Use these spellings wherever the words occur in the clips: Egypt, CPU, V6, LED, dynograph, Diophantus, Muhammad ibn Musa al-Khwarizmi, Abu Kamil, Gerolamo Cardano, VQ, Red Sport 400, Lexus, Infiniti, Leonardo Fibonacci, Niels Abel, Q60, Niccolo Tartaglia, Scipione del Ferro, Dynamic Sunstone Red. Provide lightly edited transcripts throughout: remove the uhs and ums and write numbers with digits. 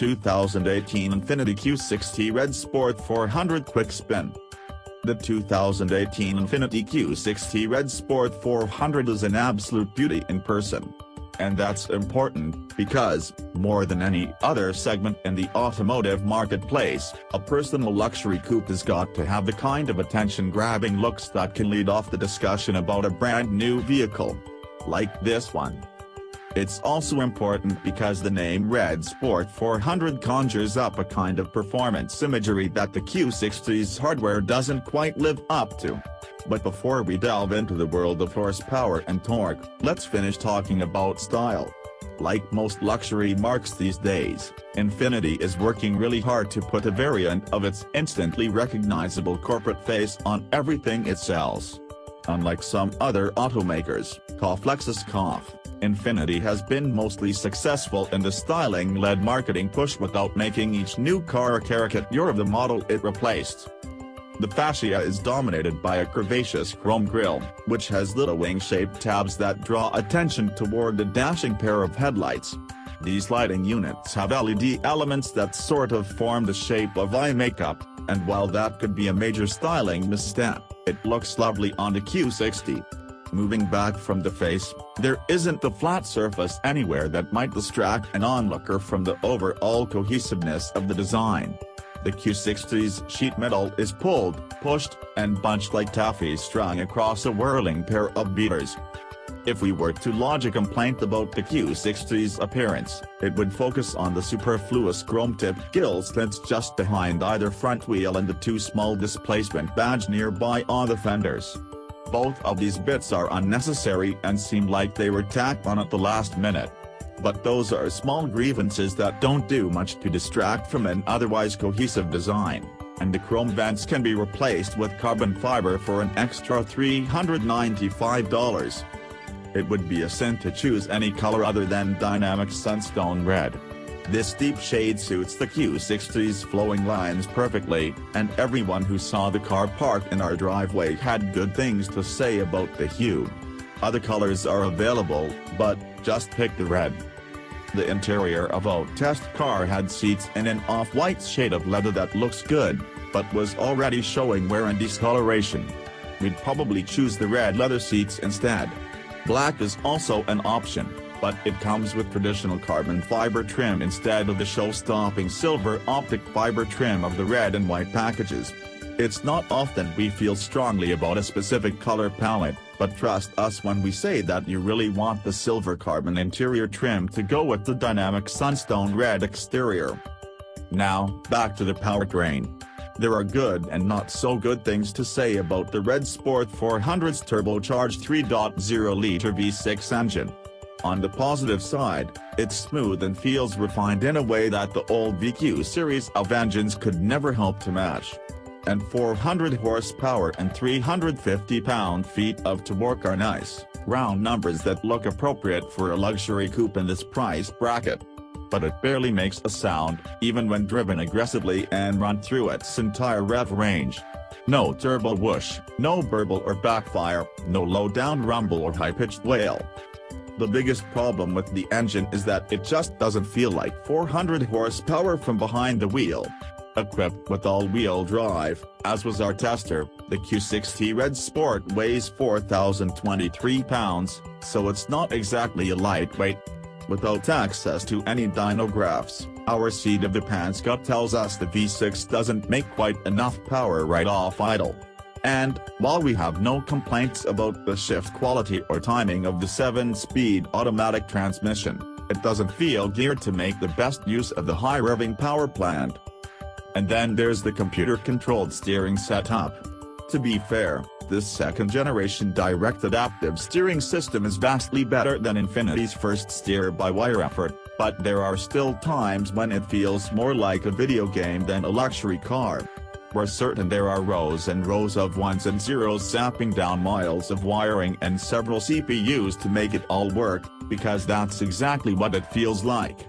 2018 Infiniti Q60 Red Sport 400 Quick Spin. The 2018 Infiniti Q60 Red Sport 400 is an absolute beauty in person. And that's important, because, more than any other segment in the automotive marketplace, a personal luxury coupe has got to have the kind of attention-grabbing looks that can lead off the discussion about a brand new vehicle. Like this one. It's also important because the name Red Sport 400 conjures up a kind of performance imagery that the Q60's hardware doesn't quite live up to. But before we delve into the world of horsepower and torque, let's finish talking about style. Like most luxury marques these days, Infiniti is working really hard to put a variant of its instantly recognizable corporate face on everything it sells. Unlike some other automakers, Lexus, Infiniti has been mostly successful in the styling-led marketing push without making each new car a caricature of the model it replaced. The fascia is dominated by a curvaceous chrome grille, which has little wing-shaped tabs that draw attention toward the dashing pair of headlights. These lighting units have LED elements that sort of form the shape of eye makeup, and while that could be a major styling misstep, it looks lovely on the Q60. Moving back from the face, there isn't a flat surface anywhere that might distract an onlooker from the overall cohesiveness of the design. The Q60's sheet metal is pulled, pushed, and bunched like taffy strung across a whirling pair of beaters. If we were to lodge a complaint about the Q60's appearance, it would focus on the superfluous chrome-tipped grille slits just behind either front wheel and the two small displacement badges nearby on the fenders. Both of these bits are unnecessary and seem like they were tacked on at the last minute. But those are small grievances that don't do much to distract from an otherwise cohesive design, and the chrome vents can be replaced with carbon fiber for an extra $395. It would be a sin to choose any color other than Dynamic Sunstone Red. This deep shade suits the Q60's flowing lines perfectly, and everyone who saw the car parked in our driveway had good things to say about the hue. Other colors are available, but just pick the red. The interior of our test car had seats in an off-white shade of leather that looks good, but was already showing wear and discoloration. We'd probably choose the red leather seats instead. Black is also an option, but it comes with traditional carbon fiber trim instead of the show-stopping silver optic fiber trim of the red and white packages. It's not often we feel strongly about a specific color palette, but trust us when we say that you really want the silver carbon interior trim to go with the Dynamic Sunstone Red exterior. Now, back to the powertrain. There are good and not so good things to say about the Red Sport 400's turbocharged 3.0-liter V6 engine. On the positive side, it's smooth and feels refined in a way that the old VQ series of engines could never hope to match. And 400 horsepower and 350 pound-feet of torque are nice, round numbers that look appropriate for a luxury coupe in this price bracket. But it barely makes a sound, even when driven aggressively and run through its entire rev range. No turbo whoosh, no burble or backfire, no low-down rumble or high-pitched wail. The biggest problem with the engine is that it just doesn't feel like 400 horsepower from behind the wheel. Equipped with all-wheel drive, as was our tester, the Q60 Red Sport weighs 4,023 pounds, so it's not exactly a lightweight. Without access to any dynographs, our seat of the pants gut tells us the V6 doesn't make quite enough power right off idle. And, while we have no complaints about the shift quality or timing of the 7-speed automatic transmission, it doesn't feel geared to make the best use of the high revving power plant. And then there's the computer-controlled steering setup. To be fair, this second-generation direct adaptive steering system is vastly better than Infiniti's first steer-by-wire effort, but there are still times when it feels more like a video game than a luxury car. We're certain there are rows and rows of ones and zeros zapping down miles of wiring and several CPUs to make it all work, because that's exactly what it feels like.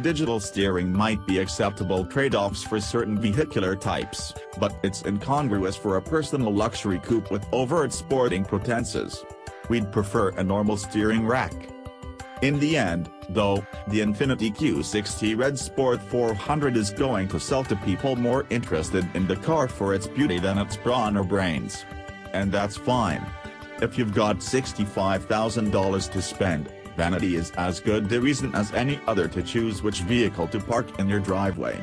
Digital steering might be acceptable trade-offs for certain vehicular types, but it's incongruous for a personal luxury coupe with overt sporting pretenses. We'd prefer a normal steering rack. In the end, though, the Infiniti Q60 Red Sport 400 is going to sell to people more interested in the car for its beauty than its brawn or brains. And that's fine. If you've got $65,000 to spend, vanity is as good a reason as any other to choose which vehicle to park in your driveway.